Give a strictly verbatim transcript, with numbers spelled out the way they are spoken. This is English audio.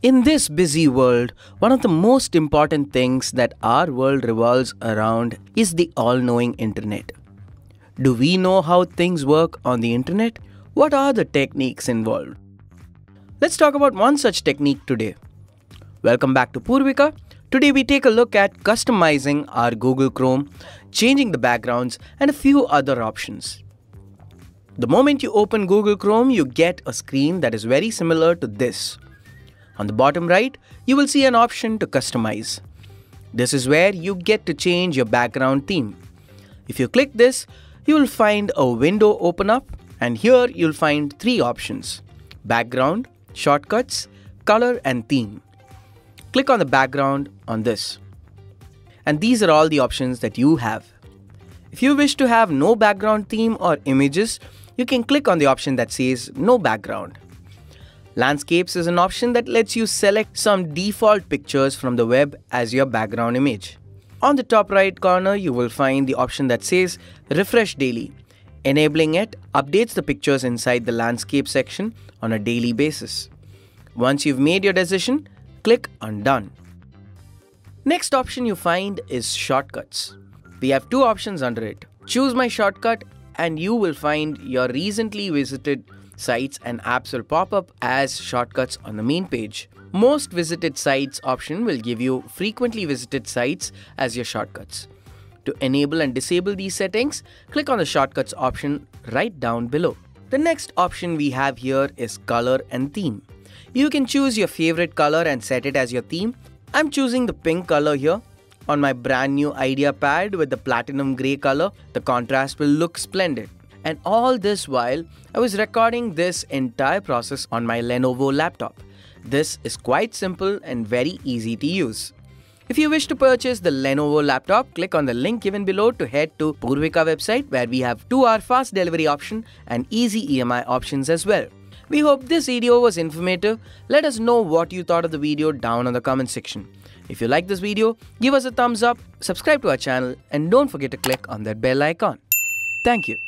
In this busy world, one of the most important things that our world revolves around is the all-knowing internet. Do we know how things work on the internet? What are the techniques involved? Let's talk about one such technique today. Welcome back to Poorvika. Today we take a look at customizing our Google Chrome, changing the backgrounds, and a few other options. The moment you open Google Chrome, you get a screen that is very similar to this. On the bottom right, you will see an option to customize. This is where you get to change your background theme. If you click this, you will find a window open up, and here you'll find three options: background, shortcuts, color, and theme. Click on the background on this. And these are all the options that you have. If you wish to have no background theme or images, you can click on the option that says no background. Landscapes is an option that lets you select some default pictures from the web as your background image. On the top right corner, you will find the option that says Refresh Daily. Enabling it updates the pictures inside the landscape section on a daily basis. Once you've made your decision, click on Done. Next option you find is Shortcuts. We have two options under it. Choose My Shortcut and you will find your recently visited sites and apps will pop up as shortcuts on the main page. Most visited sites option will give you frequently visited sites as your shortcuts. To enable and disable these settings, click on the shortcuts option right down below. The next option we have here is color and theme. You can choose your favorite color and set it as your theme. I'm choosing the pink color here. On my brand new IdeaPad with the platinum grey color, the contrast will look splendid. And all this while, I was recording this entire process on my Lenovo laptop. This is quite simple and very easy to use. If you wish to purchase the Lenovo laptop, click on the link given below to head to Poorvika website where we have two hour fast delivery option and easy E M I options as well. We hope this video was informative. Let us know what you thought of the video down in the comment section. If you like this video, give us a thumbs up, subscribe to our channel, and don't forget to click on that bell icon. Thank you.